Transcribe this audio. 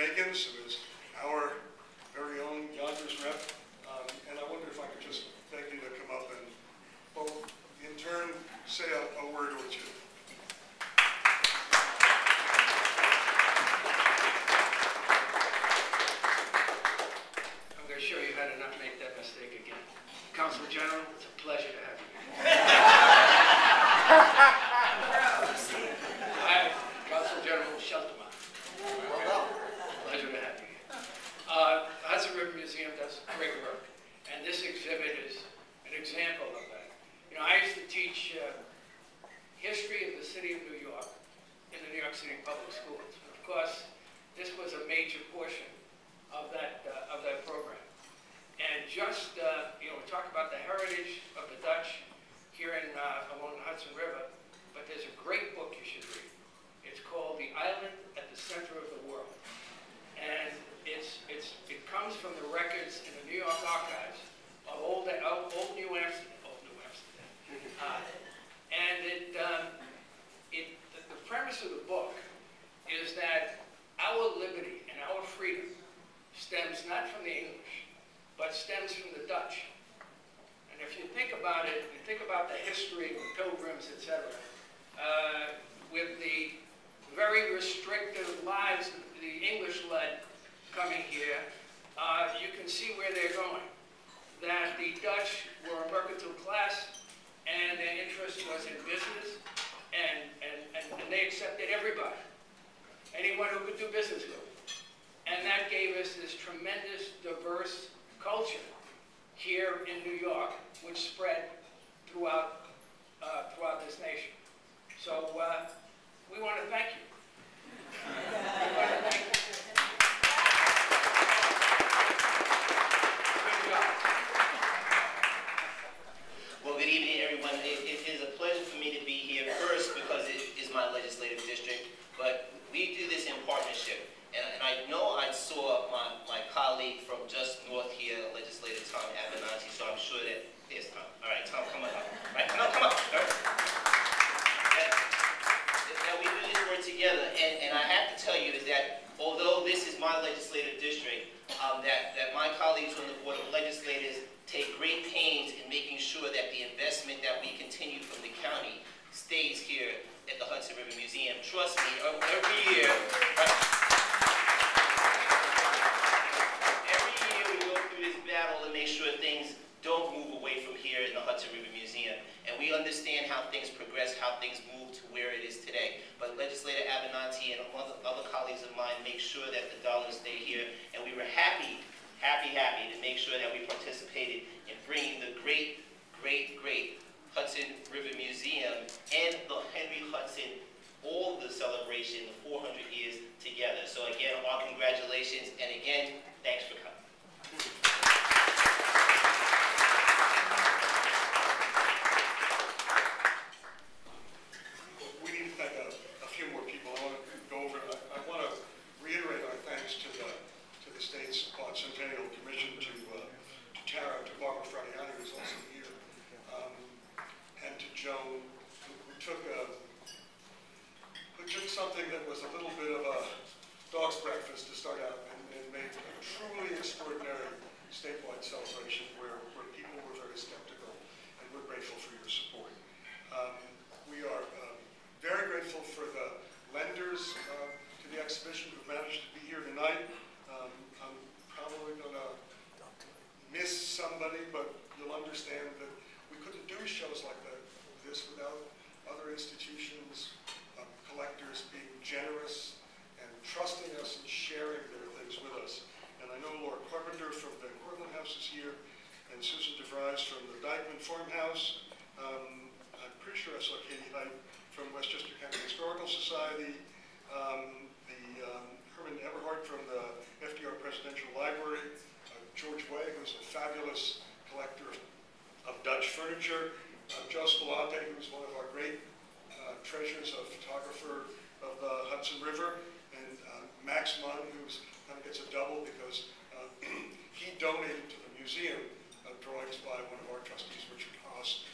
Jenkins, who is our very own Yonkers rep, and I wonder if I could just beg you to come up and both in turn say a word or two. I'm going to show you how to not make that mistake again. Consul General, it's a pleasure to have you. I'm Consul General Scheltman. Pleasure to have you here. Hudson River Museum does great work, and this exhibit is an example of that. You know, I used to teach history of the city of New York in the New York City public schools. And of course, this was a major portion of that program. And just you know, we talk about the heritage of the Dutch here in along the Hudson River, but there's a great book you should read. It's called The Island at the Center of the World. And it comes from the records in the New York archives of old New Amsterdam. And the premise of the book is that our liberty and our freedom stems not from the English, but stems from the Dutch. And if you think about it, you think about the history of the pilgrims, etc., with the very restrictive lives the English led coming here, you can see where they're going. That the Dutch were a mercantile class, and their interest was in business, and they accepted everybody, anyone who could do business with them. And that gave us this tremendous, diverse culture here in New York, which spread throughout, throughout this nation. So we want to thank you. Well, good evening, everyone. It is a pleasure for me to be here, first because it is my legislative district, but we do this in partnership. And I know I saw my colleague from just north here, legislator Tom Abenanti, so I'm sure that there's Tom. All right, Tom, come on up. All right, Tom, come on. All right. We do this work together, and I have to tell you is that although this is my legislative district, that my colleagues from the Board of Legislators take great pains in making sure that the investment that we continue from the county stays here at the Hudson River Museum. Trust me, every year we go through this battle and make sure things don't move away from here in the Hudson River Museum. And we understand how things progress, how things move to where it is today. But Legislator Abenanti and other colleagues of mine make sure that the dollars stay here. And we were happy to make sure that we participated in bringing the great Hudson River Museum and the Henry Hudson, all the celebration, the 400 years together. So again, our congratulations, and again, thanks for coming. And Susan DeVries from the Dyckman Farmhouse. I'm pretty sure I saw Katie Knight from Westchester County Historical Society. Herman Everhart from the FDR Presidential Library. George Way, who's a fabulous collector of Dutch furniture. Joe Spellante, who's one of our great treasures, a photographer of the Hudson River. And Max Munn, who kind of gets a double because he donated to the museum drawings by one of our trustees, Richard Haas,